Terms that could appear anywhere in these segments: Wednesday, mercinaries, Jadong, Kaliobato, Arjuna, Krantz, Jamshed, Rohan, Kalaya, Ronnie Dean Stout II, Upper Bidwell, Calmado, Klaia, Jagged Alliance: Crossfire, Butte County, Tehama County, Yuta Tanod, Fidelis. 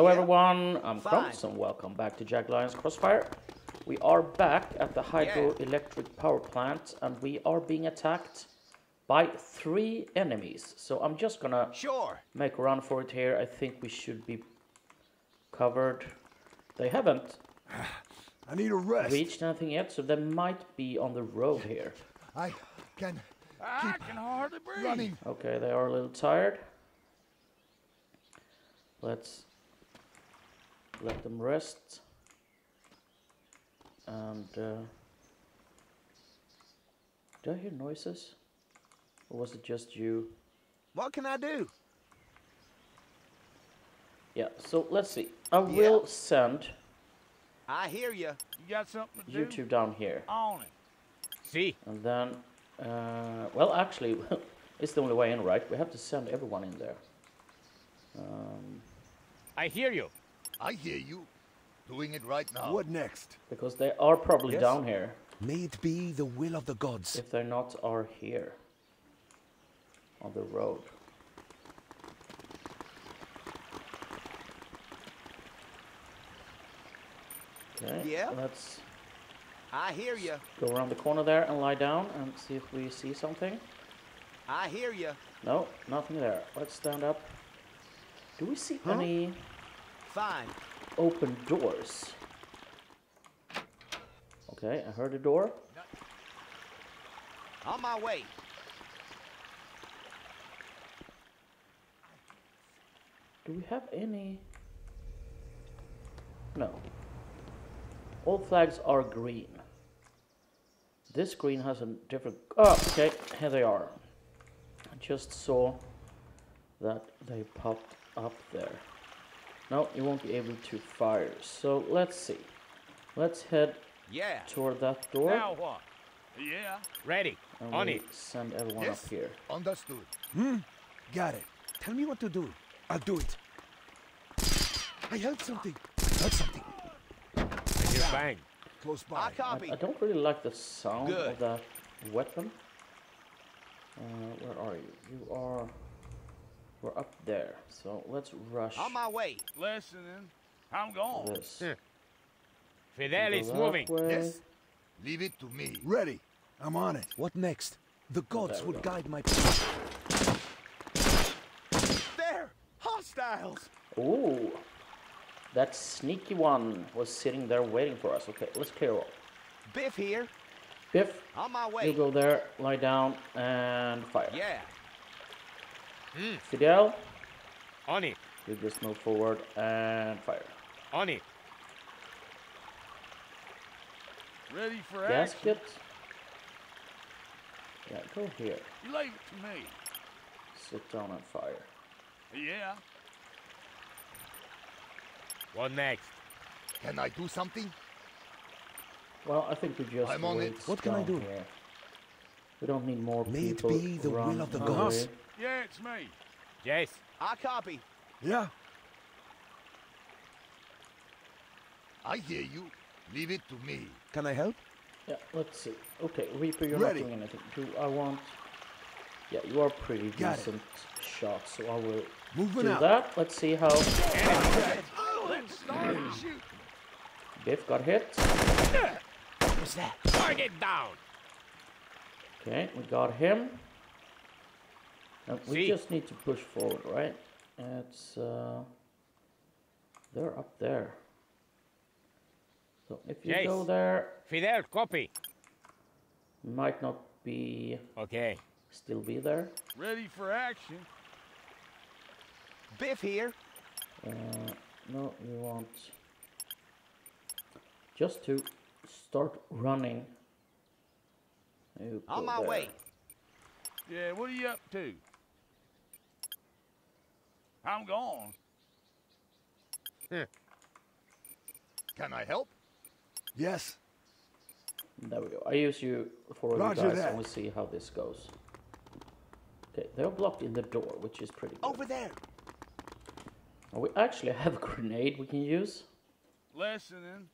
Hello everyone, I'm Krantz and welcome back to Jagged Alliance Crossfire. We are back at the hydroelectric power plant and we are being attacked by 3 enemies. So I'm just gonna make a run for it here. I think we should be covered. They haven't I need a rest. Reached anything yet, so they might be on the road here. I can hardly breathe. Running. Okay, they are a little tired. Let's let them rest, and do I hear noises, or was it just you? What can I do? Yeah, so let's see. I will send. I hear you. You got something to do? You two down here. On it. See. And then, well, actually, it's the only way in, right? We have to send everyone in there. I hear you. I hear you. Doing it right now. What next? Because they are probably down here. May it be the will of the gods. If they're not, are here. On the road. Okay. Yeah. Let's. I hear you. Go around the corner there and lie down and see if we see something. I hear you. No, nothing there. Let's stand up. Do we see any? Open doors. Okay, I heard a door. On my way. Do we have any? No. All flags are green. This green has a different. Oh, okay. Here they are. I just saw that they popped up there. No, you won't be able to fire. So let's see. Let's head toward that door. Now what? Yeah. Ready. And on it. Send everyone up here. Understood. Got it. Tell me what to do. I'll do it. I heard something. I hear a bang. Close by. I copy. I don't really like the sound of that weapon. Where are you? You are. We're up there, so let's rush. On my way. Listening. I'm gone. Fidelis moving. Yes. Leave it to me. Ready. I'm on it. What next? The gods would guide my. There. Hostiles. Ooh. That sneaky one was sitting there waiting for us. Okay, let's clear off. Biff here. Biff. On my way. You go there, lie down, and fire. Yeah. Fidel, on it. You just move forward and fire. On it. Ready for action. Gasket. Yeah, go here. Leave it to me. Sit down and fire. Yeah. What next? Can I do something? Well, I think we just. I'm on it. What can I do? Here. We don't need more people. May it be the will of the gods. Yeah, it's me. Yes. I copy. Yeah. I hear you. Leave it to me. Can I help? Yeah, let's see. Okay, Reaper, you're not doing anything. Do I want... Yeah, you are pretty decent shot, so I will do that. Let's see how... Biff got hit. What was that? Target down! Okay, we got him. We just need to push forward, right? It's they're up there. So if you go there, Fidel, copy. Might not be Still be there. Ready for action. Biff here. No, we want just to start running. On my way. Yeah, what are you up to? I'm gone. Can I help? Yes. There we go. I use you for all you guys and we'll see how this goes. Okay, they're blocked in the door, which is pretty good. Over there! We actually have a grenade we can use. Listening.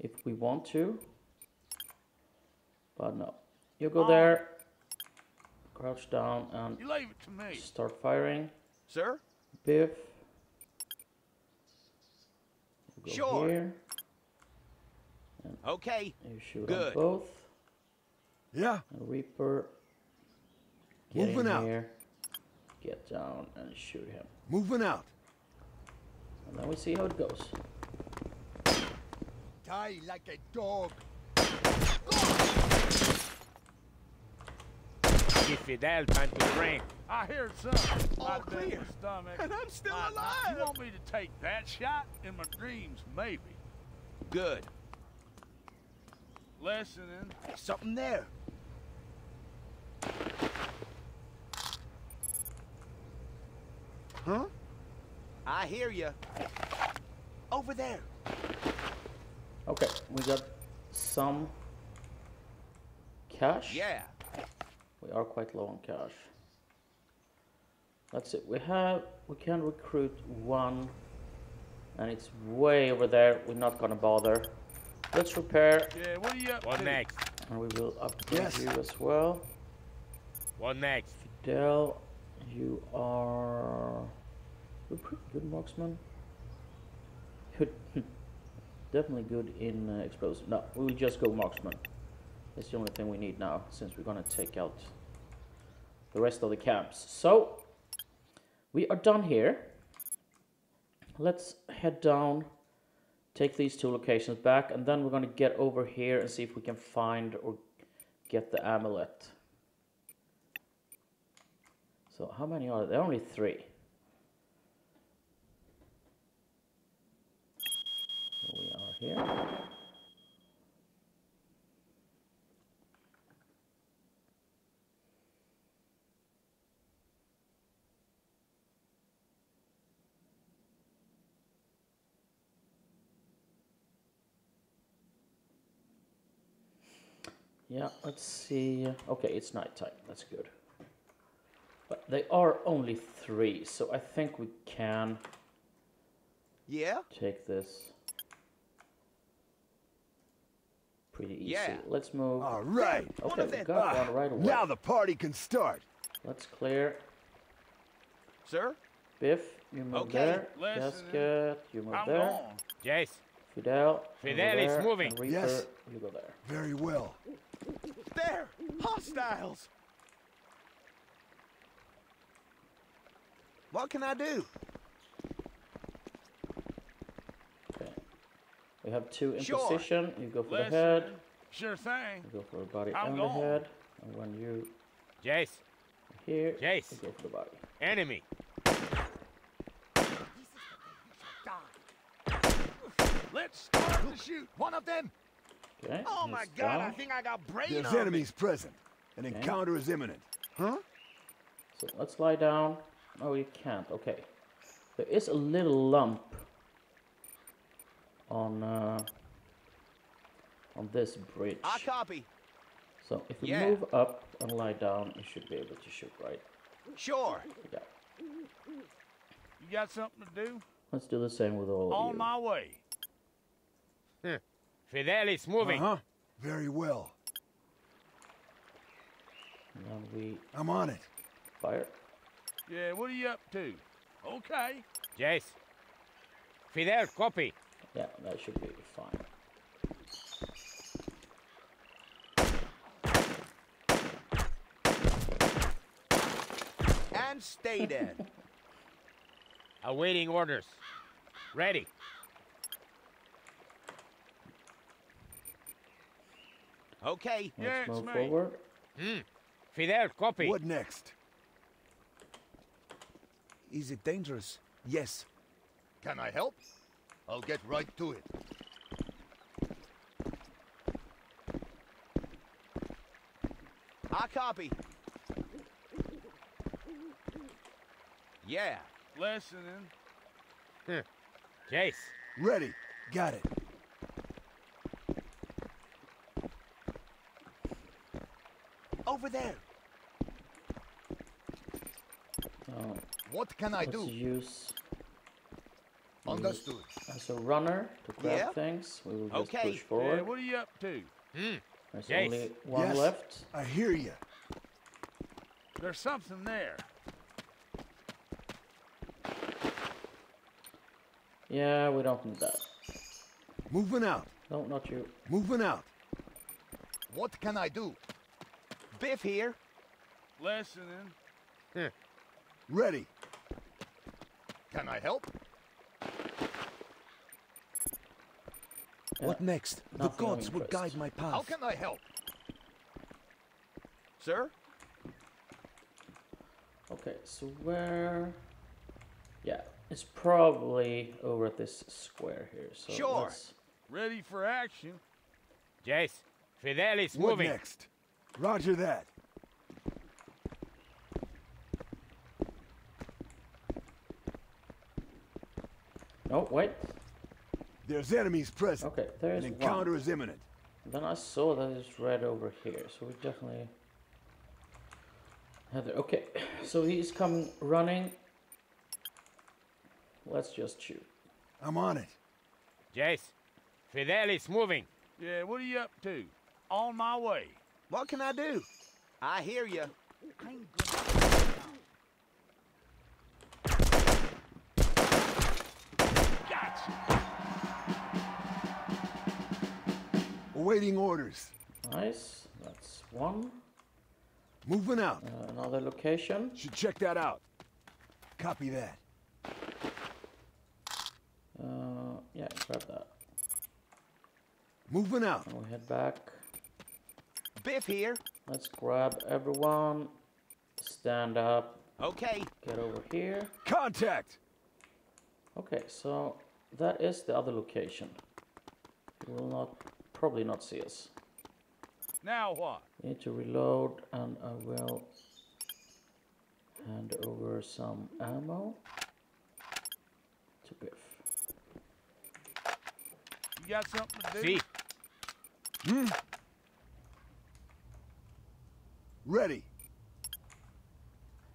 If we want to. But no. You go there. Crouch down and you leave it to me. Start firing. Sir? Biff. Go sure. Here. Okay. You shoot good. On both. Yeah. A Reaper. Get moving out. Here. Get down and shoot him. Moving out. And then we see how it goes. Die like a dog. Infidel, time to drink. I hear some. All clear. And I'm still alive. You want me to take that shot? In my dreams, maybe. Good. Listening. Something there. Huh? I hear you. Over there. Okay, we got some cash. Yeah. We are quite low on cash. That's it. We can recruit one, and it's way over there. We're not gonna bother. Let's repair. Yeah, what are you up to? Next? And we will upgrade you as well. What next? Fidel, you are a pretty good marksman. Good, definitely good in explosive. No, we will just go marksman. That's the only thing we need now, since we're gonna take out the rest of the camps. So we are done here. Let's head down, take these two locations back, and then we're gonna get over here and see if we can find or get the amulet. So how many are there? There are only three. So we are here. Yeah, let's see. Okay, it's nighttime. That's good. But they are only three, so I think we can take this pretty easy. Yeah. Let's move. All right. Okay, we got one right away. Now the party can start. Let's clear. Sir? Biff, you move there. Gasket, you move there. On. Yes. Fidel is moving. Reaper, yes. You go there. Very well. There! Hostiles! What can I do? Okay. We have two in position. You go for the head. Sure thing. You go for the body and the head. And when you... Jace. Here. Jace. You go for the body. Enemy. Let's start to shoot. One of them. Okay, oh my God! I think I got brain. There's enemies present. An encounter is imminent. Huh? So let's lie down. Oh, you can't. Okay. There is a little lump on this bridge. I copy. So if we move up and lie down, we should be able to shoot, right? Sure. Yeah. You got something to do? Let's do the same with all of you. On my way. Fidel is moving. Uh-huh. Very well. Now I'm on it. Fire. Yeah, what are you up to? Okay. Yes. Fidel, copy. Yeah, that should be fine. And stay there. Awaiting orders. Ready. Okay, let's move forward. Fidel, copy. What next? Is it dangerous? Yes. Can I help? I'll get right to it. I copy. Yeah. Listening. Chase. Ready. Got it. Over there. What can I do? Use understood as a runner to grab things. We will just push forward. What are you up to? There's only one left. I hear you. There's something there. Yeah, we don't need that. Moving out. No, not you. Moving out. What can I do? Biff here. Listening. Yeah. Ready. Can I help? What next? The gods will guide my path. How can I help? Sir? Okay, so where... Yeah, it's probably over at this square here. So sure. Let's... Ready for action. Jace, Fidelis moving. What next? Roger that. No, wait. There's enemies present. Okay, there is one. An encounter is imminent. Then I saw that it's right over here, so we definitely have there. Okay, so he's coming running. Let's just shoot. I'm on it. Jace, Fidelis moving. Yeah, what are you up to? On my way. What can I do? I hear you. Gotcha. Awaiting orders. Nice. That's one. Moving out. Another location. Should check that out. Copy that. Yeah, grab that. Moving out. And we head back. Biff here. Let's grab everyone. Stand up. Okay. Get over here. Contact. Okay, so that is the other location. You will not. Probably not see us. Now what? Need to reload, and I will hand over some ammo to Biff. You got something to do? See. Ready.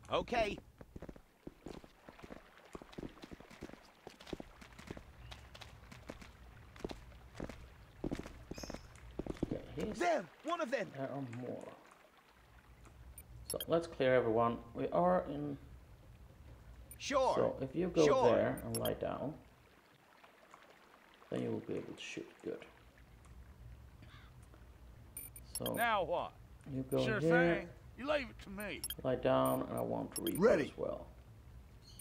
Okay. There! One of them! There are more. So, let's clear everyone. We are in... Sure! So, if you go there and lie down, then you will be able to shoot. Good. So... Now what? You go here. Sure thing. You leave it to me. Lie down, and I want to read as well.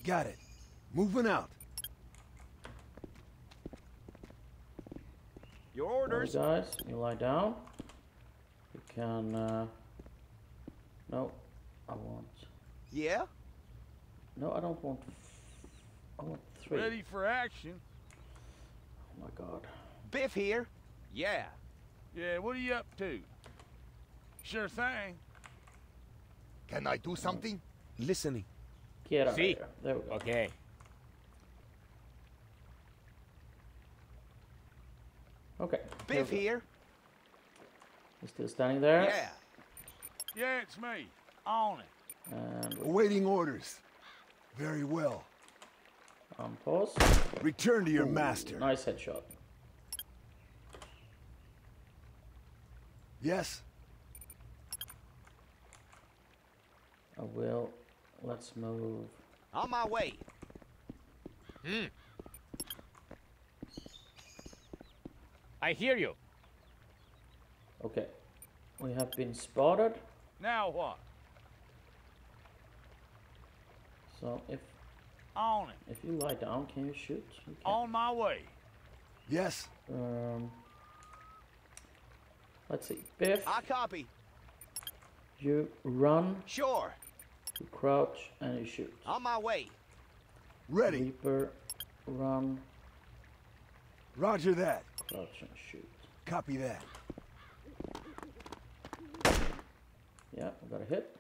Got it. Moving out. Your orders. All right, guys, you lie down. You can. No, I want. Yeah. No, I don't want. I want three. Ready for action. Oh my God. Biff here. Yeah. Yeah. What are you up to? Sure thing. Can I do something? Listening. Get out of there. There we go. Okay. Okay. Biff here. He's still standing there. Yeah. Yeah, it's me. On it. And awaiting orders. Very well. Pause. Return to your master. Nice headshot. Yes. I will. Let's move. On my way. I hear you. Okay. We have been spotted. Now what? So if... On it. If you lie down, can you shoot? You can. On my way. Yes. Let's see. Biff. I copy. You run. Sure. You crouch and you shoot. On my way. Ready. Reaper. Run. Roger that. Crouch and shoot. Copy that. Yeah, I got a hit.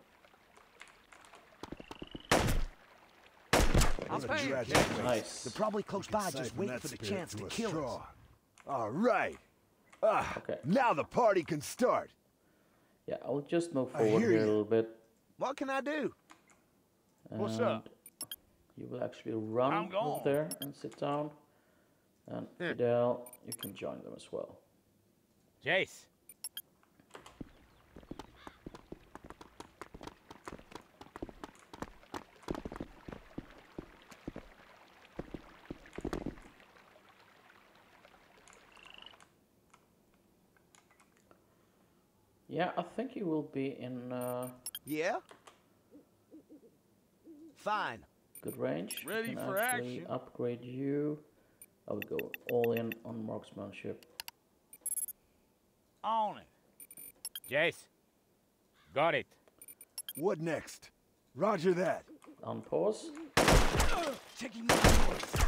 Nice. They're probably close by, just waiting for the chance to kill us. All right. Okay. Now the party can start. Yeah, I'll just move forward here a little bit. What can I do? And what's up? You will actually run over there and sit down. And Fidel, you can join them as well. Jace. Yeah, I think you will be in... Yeah? Fine. Good range. Ready for action. Upgrade you. I would go all in on marksmanship. On it. Jace. Got it. What next? Roger that. On pause. Checking my voice.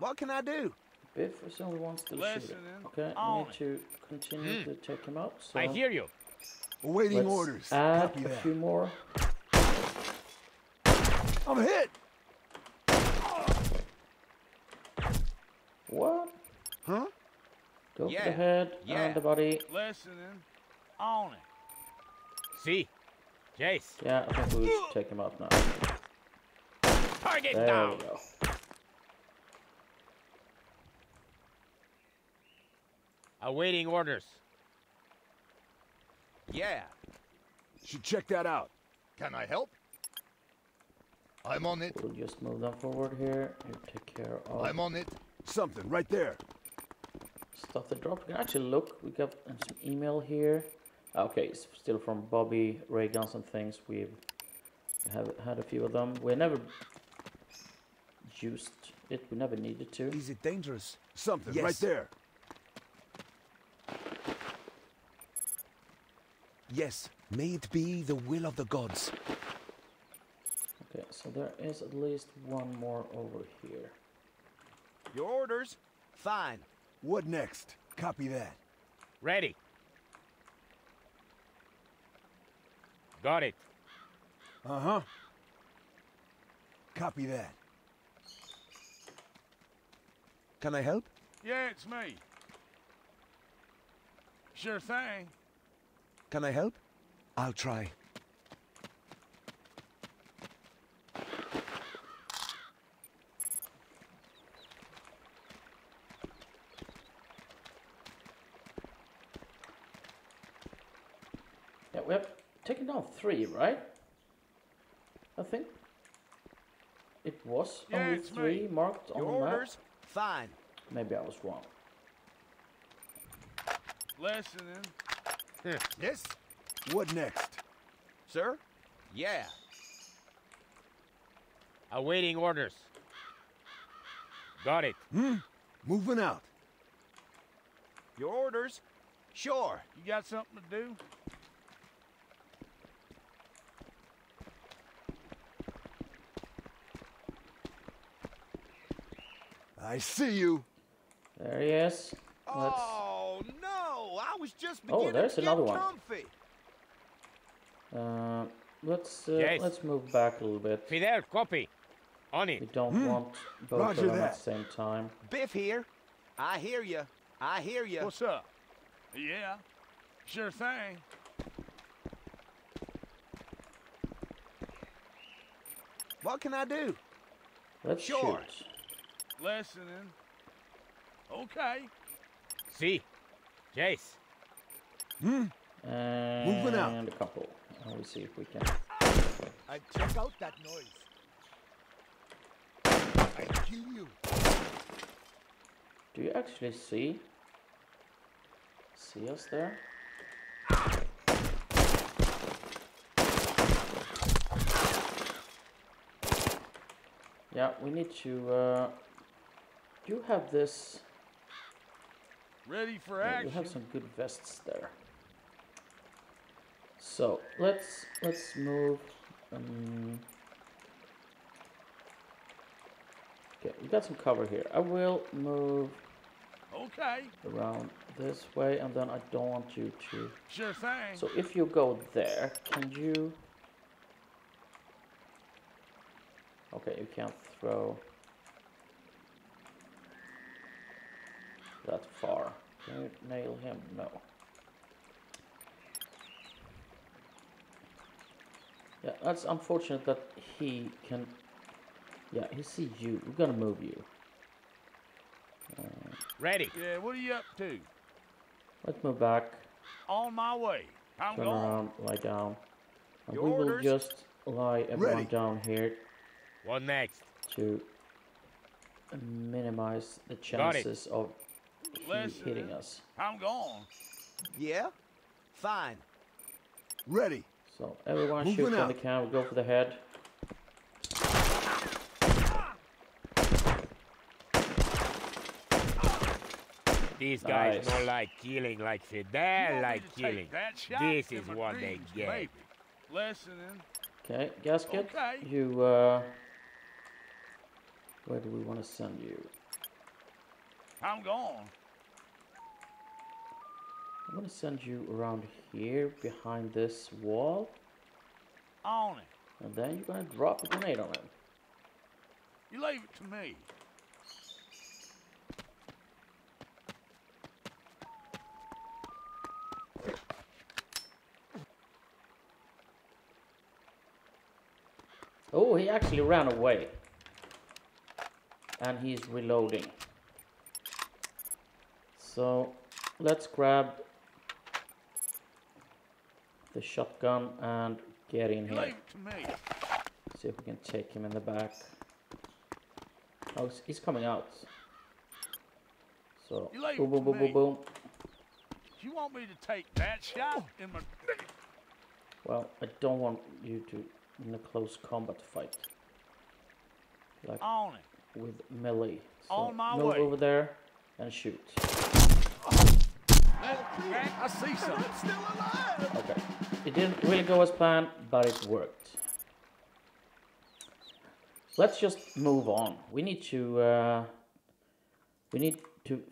What can I do? Biff is only wants to shoot it. Okay, I need to continue to take him out. So I hear you. Awaiting orders. Add a few more. I'm hit. What? Huh? Go for the head and the body. Listening. On it. See. Jace. Yeah, I think we should take him out now. Target down. There we go. Awaiting orders. Yeah. Should check that out. Can I help? I'm on it. We'll just move them forward here and take care of... I'm on it. Something right there. Stuff that dropped. Actually, look, we got some email here. Okay, it's still from Bobby, ray guns and things. We've had a few of them. We never used it. We never needed to. Is it dangerous? Something right there. Yes, may it be the will of the gods. Okay, so there is at least one more over here. Your orders? Fine. What next? Copy that. Ready. Got it. Uh-huh. Copy that. Can I help? Yeah, it's me. Sure thing. Can I help? I'll try. Yeah, we have taken down 3, right? I think it was only 3 marked on the map. Fine. Maybe I was wrong. Listening. Yes? What next? Sir? Yeah. Awaiting orders. Got it. Moving out. Your orders? Sure. You got something to do? I see you. There he is. Let's... Oh, no. I was just beginning there's to get another comfy. One. Let's move back a little bit. Fidel, copy. On it. We don't want both of them at the same time. Biff here. I hear you. I hear you. What's up? Yeah. Sure thing. What can I do? Let's shoot. Listening. Okay. See. Jace. And moving out. And a couple. Let's see if we can. I check out that noise. I kill you. Do you actually see us there? Yeah, we need to. You have this. Ready for action. We have some good vests there. So let's move. Okay, we got some cover here. I will move. Okay. Around this way, and then I don't want you to. Sure thing. So if you go there, can you? Okay, you can't throw. That far. Can you nail him? No. Yeah, that's unfortunate that he can... Yeah, he sees you. We're gonna move you. Ready. Yeah, what are you up to? Let's move back. On my way. I'm turn going. Around, lie down. And your we will orders? Just lie everyone ready. Down here. What next? To minimize the chances of... Listen, kidding us? I'm gone. Yeah? Fine. Ready. So everyone shoots when they can. We go for the head. These guys don't like killing like Fidel like killing. This is what they get. Listening. Okay, Gasket, you, where do we want to send you? I'm gone. I'm going to send you around here, behind this wall. On it. And then you're going to drop a grenade on him. You leave it to me. Oh, he actually ran away. And he's reloading. So, let's grab the shotgun and get in here. See if we can take him in the back. Oh, he's coming out. So, boom, boom, boom, boom, boom. You want me to take that shot in my... Well, I don't want you to... in a close combat fight, like with melee. So move over there and shoot. I see something. Still alive. Okay, it didn't really go as planned, but it worked. Let's just move on. We need to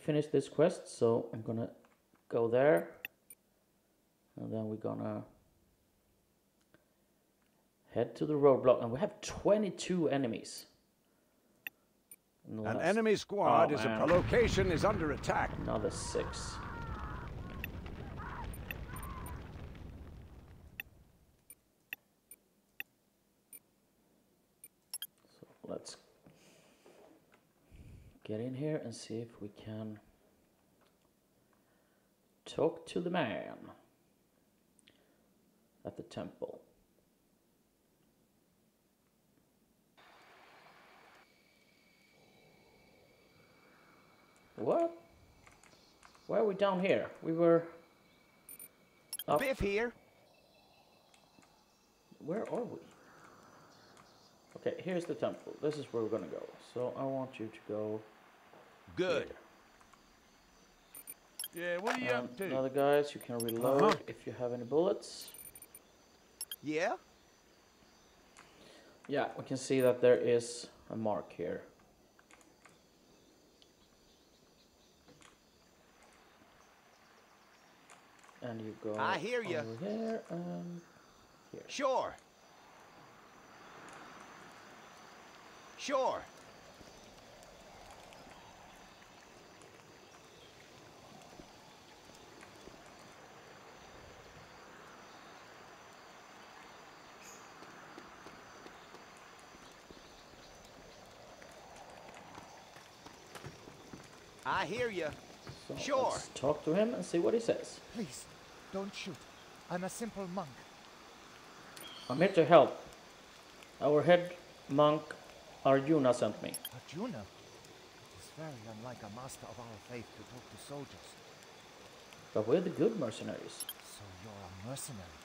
finish this quest. So I'm gonna go there, and then we're gonna head to the roadblock, and we have 22 enemies. An enemy squad is a location is under attack. Another 6. So let's get in here and see if we can talk to the man at the temple. What? Why are we down here? We were up here. Where are we? Okay, here's the temple. This is where we're gonna go. So I want you to go. Good. Here. Yeah. What are you up to? Other guys, you can reload if you have any bullets. Yeah. Yeah, we can see that there is a mark here. And you go over here and here. Sure. Sure. I hear you. So let's talk to him and see what he says. Please, don't shoot. I'm a simple monk. I'm here to help. Our head monk, Arjuna, sent me. Arjuna? It's very unlike a master of our faith to talk to soldiers. But we're the good mercenaries. So you're a mercenary.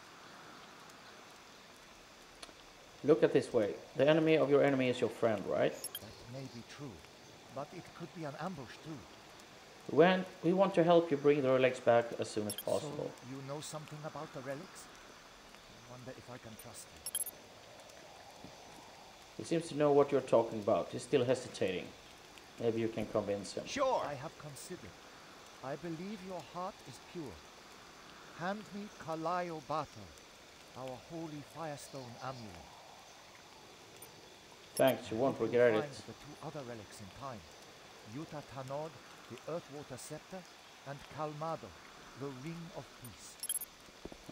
Look at this way. The enemy of your enemy is your friend, right? That may be true, but it could be an ambush too. We want to help you bring the relics back as soon as possible. So you know something about the relics? I wonder if I can trust you. He seems to know what you're talking about. He's still hesitating. Maybe you can convince him. Sure. I have considered. I believe your heart is pure. Hand me Kaliobato, our holy firestone amulet. Thanks, you won't regret it. The 2 other relics in time. Yuta Tanod, the Earthwater Scepter, and Calmado, the Ring of Peace.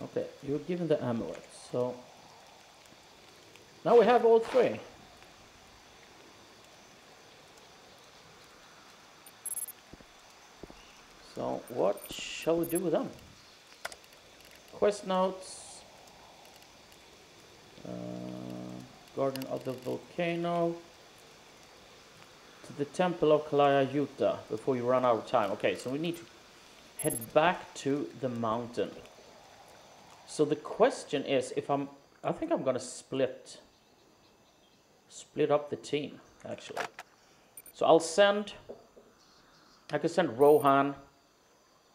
Okay, you were given the amulet, so... now we have all 3. So, what shall we do with them? Quest notes. Garden of the Volcano. to the temple of Kalaya Yuta before you run out of time. Okay, so we need to head back to the mountain. So the question is, if I think I'm gonna split up the team, actually. So I could send Rohan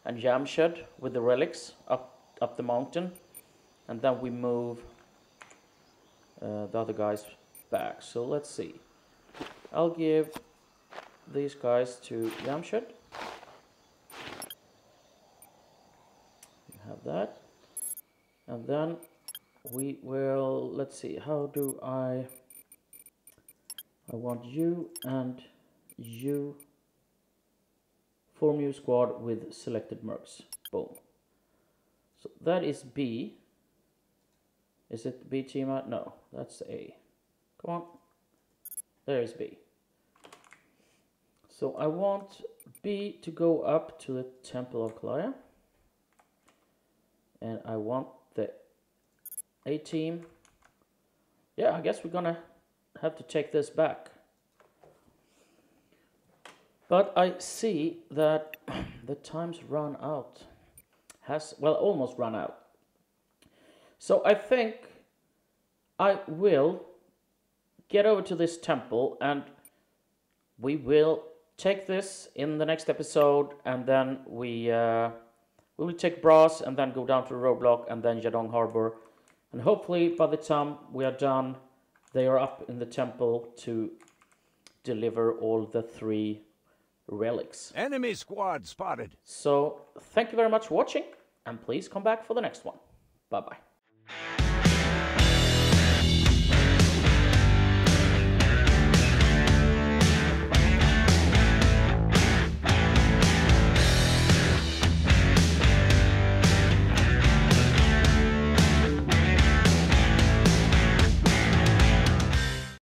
and Jamshed with the relics up the mountain, and then we move the other guys back. So let's see. I'll give these guys to Jamshed. You have that. And then we will, let's see, how do I want you and you form your squad with selected mercs. Boom. So that is B. Is it the B team? No, that's A. Come on. There is B. So I want B to go up to the Temple of Klaia. And I want the A team. Yeah, I guess we're gonna have to take this back. But I see that the time's run out. Almost run out. So I think I will get over to this temple, and we will take this in the next episode, and then we will take brass and then go down to the roadblock and then Jadong Harbor, and hopefully by the time we are done they are up in the temple to deliver all the 3 relics. Enemy squad spotted. So thank you very much for watching, and please come back for the next one. Bye-bye.